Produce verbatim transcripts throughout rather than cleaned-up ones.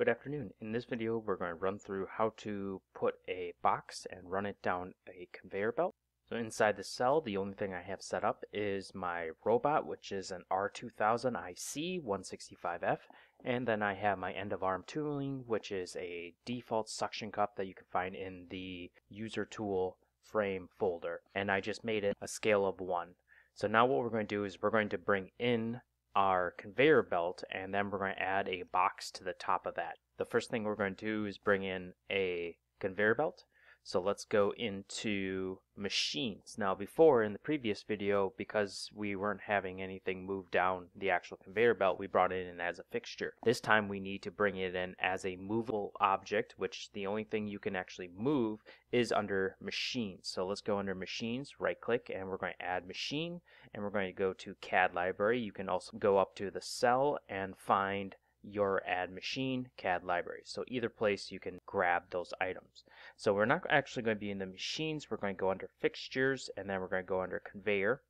Good afternoon. In this video we're going to run through how to put a box and run it down a conveyor belt. So inside the cell, the only thing I have set up is my robot, which is an R two thousand I C one sixty-five F, and then I have my end of arm tooling, which is a default suction cup that you can find in the user tool frame folder, and I just made it a scale of one. So now what we're going to do is we're going to bring in our conveyor belt, and then we're going to add a box to the top of that. The first thing we're going to do is bring in a conveyor belt. So let's go into machines. Now before, in the previous video, because we weren't having anything move down the actual conveyor belt, we brought it in as a fixture. This time we need to bring it in as a movable object, which the only thing you can actually move is under machines. So let's go under machines, right click, and we're going to add machine, and we're going to go to C A D library. You can also go up to the cell and find your add machine C A D library. So either place you can grab those items. So we're not actually going to be in the machines. We're going to go under fixtures, and then we're going to go under conveyor.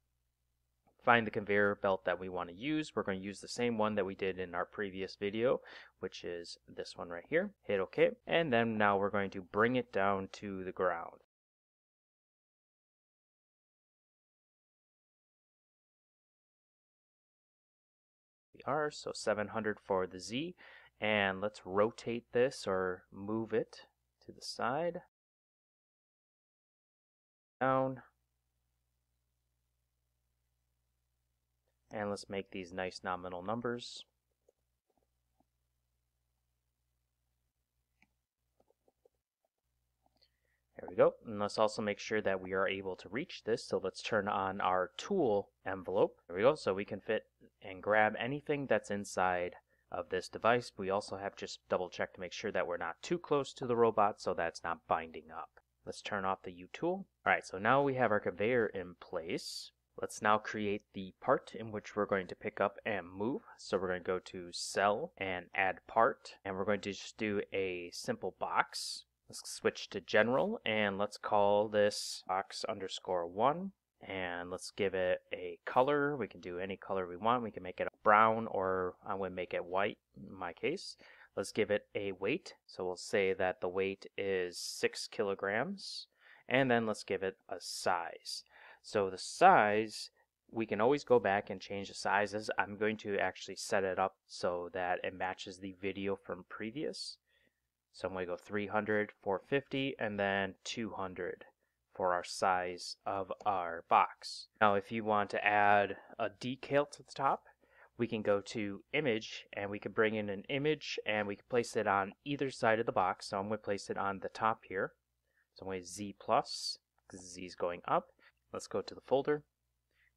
Find the conveyor belt that we want to use. We're going to use the same one that we did in our previous video, which is this one right here. Hit OK. And then now we're going to bring it down to the ground. R, so seven hundred for the Z, and let's rotate this or move it to the side, down, and let's make these nice nominal numbers. There we go. And let's also make sure that we are able to reach this. So let's turn on our tool envelope. There we go. So we can fit and grab anything that's inside of this device. We also have just double check to make sure that we're not too close to the robot, so that's not binding up. Let's turn off the U tool. All right. So now we have our conveyor in place. Let's now create the part in which we're going to pick up and move. So we're going to go to cell and add part, and we're going to just do a simple box. Let's switch to general, and let's call this box underscore one, and let's give it a color. We can do any color we want. We can make it brown, or I'm going to make it white in my case. Let's give it a weight. So we'll say that the weight is six kilograms, and then let's give it a size. So the size, we can always go back and change the sizes. I'm going to actually set it up so that it matches the video from previous. So I'm going to go three hundred, four fifty, and then two hundred for our size of our box. Now if you want to add a decal to the top, we can go to image, and we can bring in an image, and we can place it on either side of the box. So I'm going to place it on the top here. So I'm going to Z plus, because Z is going up. Let's go to the folder,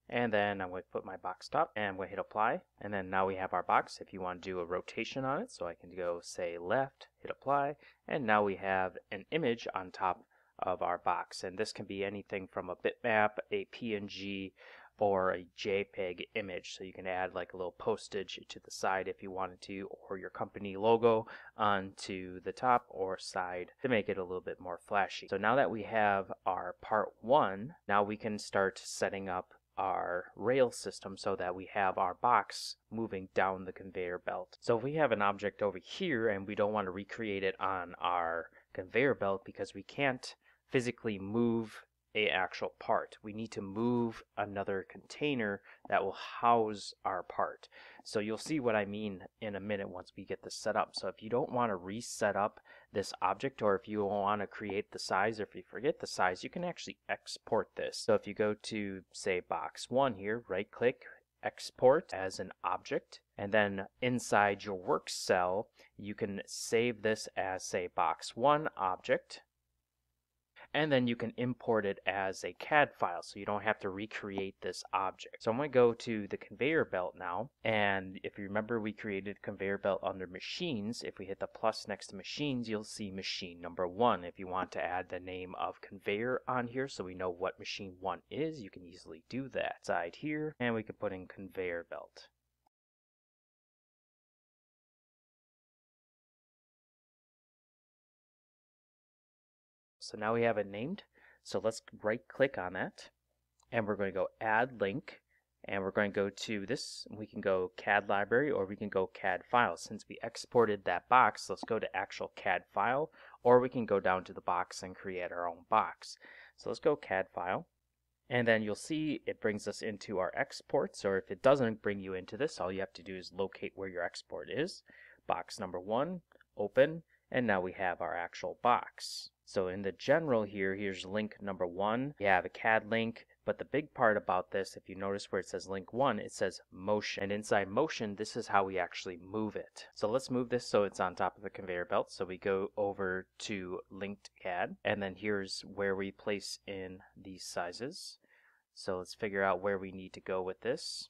and then I'm going to put my box top, and I'm going to hit apply, and then now we have our box. If you want to do a rotation on it, so I can go say left, hit apply, and now we have an image on top of our box, and this can be anything from a bitmap, a P N G, or a JPEG image. So you can add like a little postage to the side if you wanted to, or your company logo onto the top or side to make it a little bit more flashy. So now that we have our part one, now we can start setting up our rail system so that we have our box moving down the conveyor belt. So if we have an object over here and we don't want to recreate it on our conveyor belt because we can't physically move a actual part, we need to move another container that will house our part. So you'll see what I mean in a minute once we get this set up. So if you don't want to reset up this object, or if you want to create the size, or if you forget the size, you can actually export this. So if you go to say box one here, right click, export as an object, and then inside your work cell you can save this as say box one object, and then you can import it as a C A D file, so you don't have to recreate this object. So I'm going to go to the conveyor belt now, and if you remember, we created conveyor belt under machines. If we hit the plus next to machines, you'll see machine number one. If you want to add the name of conveyor on here so we know what machine one is, you can easily do that. Side here, and we can put in conveyor belt. So now we have it named. So let's right click on that, and we're going to go add link, and we're going to go to this. We can go C A D library, or we can go C A D file. Since we exported that box, let's go to actual C A D file, or we can go down to the box and create our own box. So let's go C A D file, and then you'll see it brings us into our exports, or if it doesn't bring you into this, all you have to do is locate where your export is. Box number one, open, and now we have our actual box. So in the general here, here's link number one. You have a C A D link, but the big part about this, if you notice where it says link one, it says motion. And inside motion, this is how we actually move it. So let's move this so it's on top of the conveyor belt. So we go over to linked C A D, and then here's where we place in these sizes. So let's figure out where we need to go with this.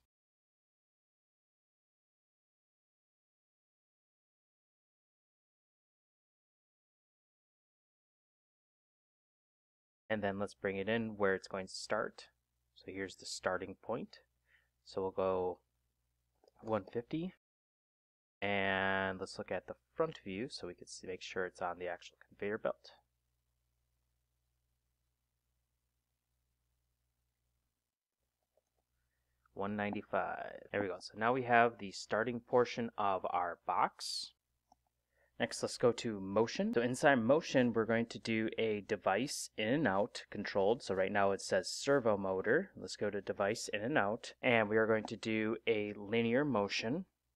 And then let's bring it in where it's going to start. So here's the starting point. So we'll go one fifty. And let's look at the front view so we can see, make sure it's on the actual conveyor belt. one ninety-five. There we go. So now we have the starting portion of our box. Next, let's go to motion. So inside motion, we're going to do a device in and out controlled. So right now it says servo motor. Let's go to device in and out, and we are going to do a linear motion.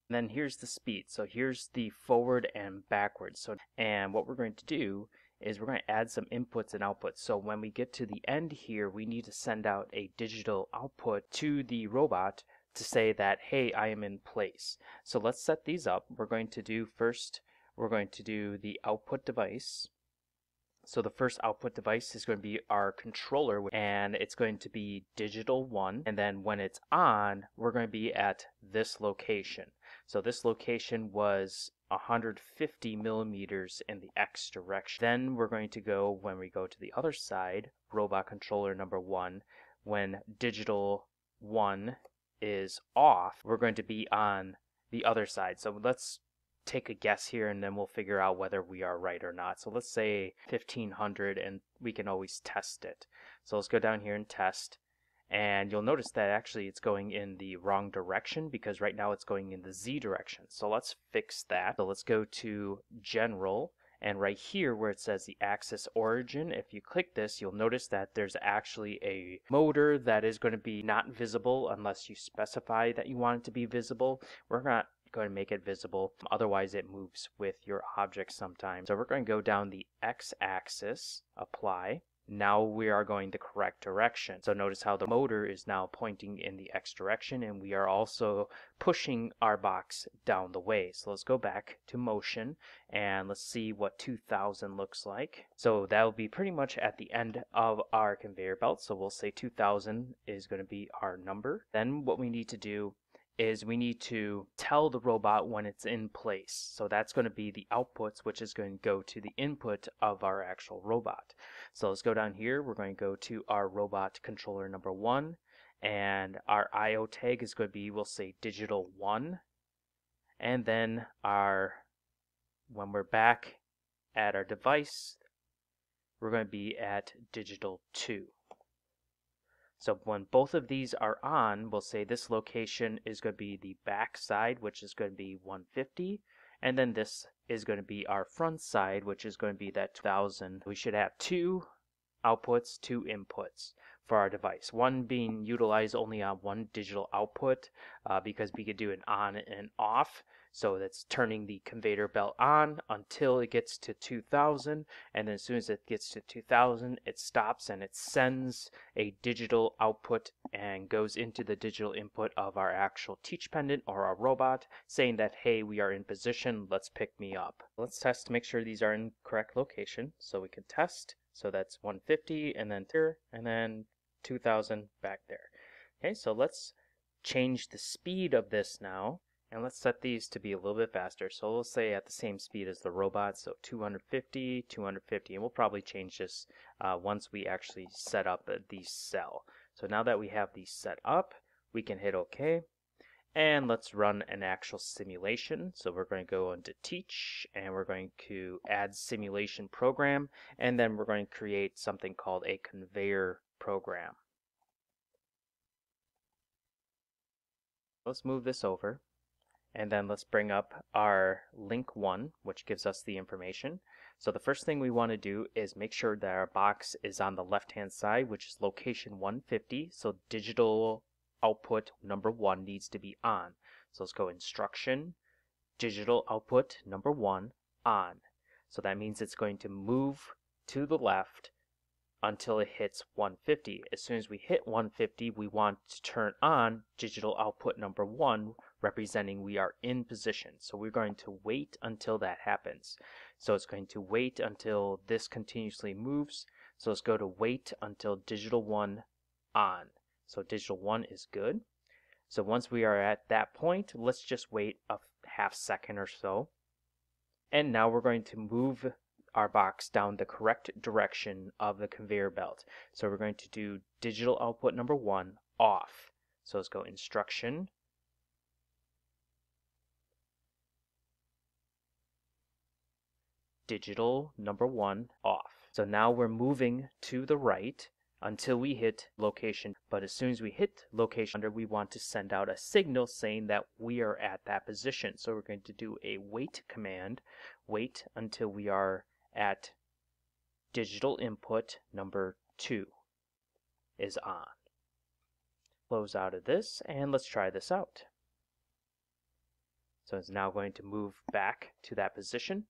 And then here's the speed. So here's the forward and backwards. So, and what we're going to do is we're going to add some inputs and outputs. So when we get to the end here, we need to send out a digital output to the robot to say that, hey, I am in place. So let's set these up. We're going to do first, we're going to do the output device. So the first output device is going to be our controller, and it's going to be digital one. And then when it's on, we're going to be at this location. So this location was one hundred fifty millimeters in the X direction. Then we're going to go, when we go to the other side, robot controller number one, when digital one is off, we're going to be on the other side. So let's take a guess here, and then we'll figure out whether we are right or not. So let's say fifteen hundred, and we can always test it. So let's go down here and test, and you'll notice that actually it's going in the wrong direction, because right now it's going in the Z direction. So let's fix that. So let's go to general, and right here where it says the axis origin, if you click this, you'll notice that there's actually a motor that is going to be not visible unless you specify that you want it to be visible. We're not going to make it visible, otherwise it moves with your object sometimes. So we're going to go down the x-axis, apply. Now we are going the correct direction. So notice how the motor is now pointing in the x direction, and we are also pushing our box down the way. So let's go back to motion, and let's see what two thousand looks like. So that will be pretty much at the end of our conveyor belt. So we'll say two thousand is going to be our number. Then what we need to do is we need to tell the robot when it's in place. So that's going to be the outputs, which is going to go to the input of our actual robot. So let's go down here. We're going to go to our robot controller number one, and our I O tag is going to be, we'll say digital one. And then our, when we're back at our device, we're going to be at digital two. So when both of these are on, we'll say this location is going to be the back side, which is going to be one fifty, and then this is going to be our front side, which is going to be that two thousand. We should have two outputs, two inputs for our device, one being utilized only on one digital output, uh, because we could do an on and off. So that's turning the conveyor belt on until it gets to two thousand, and then as soon as it gets to two thousand, it stops and it sends a digital output and goes into the digital input of our actual teach pendant or our robot, saying that, hey, we are in position, let's pick me up. Let's test to make sure these are in correct location. So we can test. So that's one fifty, and then here, and then two thousand back there. Okay, so let's change the speed of this now. And let's set these to be a little bit faster. So we'll say at the same speed as the robot, so two hundred fifty, two hundred fifty, and we'll probably change this uh, once we actually set up the cell. So now that we have these set up, we can hit OK. And let's run an actual simulation. So we're going to go into teach, and we're going to add simulation program, and then we're going to create something called a conveyor program. Let's move this over, and then let's bring up our link one, which gives us the information. So the first thing we want to do is make sure that our box is on the left-hand side, which is location one fifty. So digital output number one needs to be on. So let's go instruction, digital output number one, on. So that means it's going to move to the left until it hits one fifty. As soon as we hit one fifty, we want to turn on digital output number one, representing we are in position. So we're going to wait until that happens. So it's going to wait until this continuously moves. So let's go to wait until digital one on. So digital one is good. So once we are at that point, let's just wait a half second or so. And now we're going to move our box down the correct direction of the conveyor belt. So we're going to do digital output number one off. So let's go instruction, digital number one off. So now we're moving to the right until we hit location. But as soon as we hit location under, we want to send out a signal saying that we are at that position. So we're going to do a wait command, wait until we are at digital input number two is on. Close out of this, and let's try this out. So it's now going to move back to that position.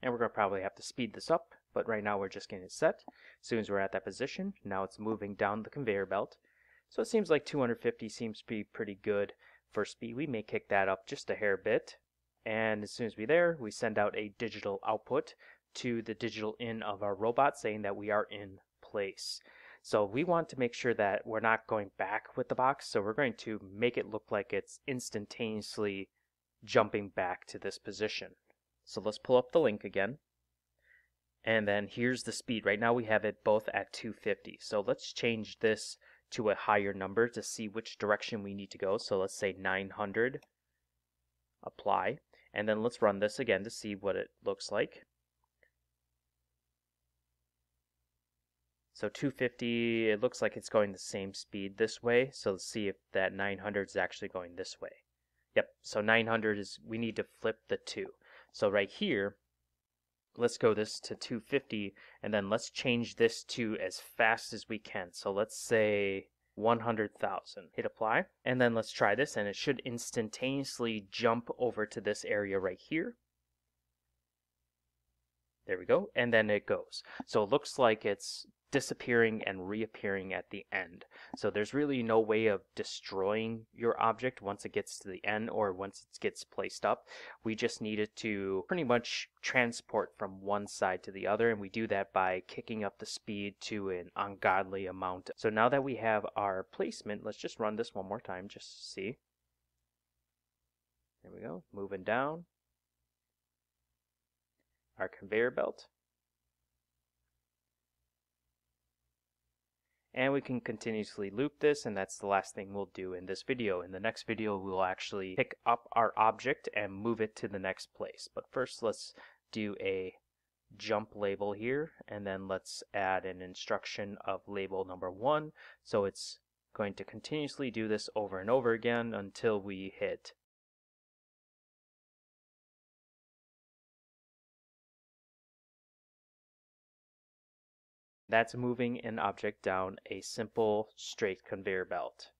And we're going to probably have to speed this up, but right now we're just getting it set. As soon as we're at that position, now it's moving down the conveyor belt. So it seems like two hundred fifty seems to be pretty good for speed. We may kick that up just a hair bit. And as soon as we're there, we send out a digital output to the digital in of our robot saying that we are in place. So we want to make sure that we're not going back with the box. So we're going to make it look like it's instantaneously jumping back to this position. So let's pull up the link again. And then here's the speed. Right now we have it both at two fifty. So let's change this to a higher number to see which direction we need to go. So let's say nine hundred, apply. And then let's run this again to see what it looks like. So two fifty, it looks like it's going the same speed this way. So let's see if that nine hundred is actually going this way. Yep, so nine hundred is, we need to flip the two. So right here, let's go this to two fifty, and then let's change this to as fast as we can. So let's say one hundred thousand. Hit apply, and then let's try this, and it should instantaneously jump over to this area right here. There we go, and then it goes. So it looks like it's disappearing and reappearing at the end. So there's really no way of destroying your object once it gets to the end or once it gets placed up. We just need it to pretty much transport from one side to the other, and we do that by kicking up the speed to an ungodly amount. So now that we have our placement, let's just run this one more time just to see. There we go, moving down our conveyor belt. And we can continuously loop this, and that's the last thing we'll do in this video. In the next video, we'll actually pick up our object and move it to the next place. But first, let's do a jump label here, and then let's add an instruction of label number one. So it's going to continuously do this over and over again until we hit . That's moving an object down a simple straight conveyor belt.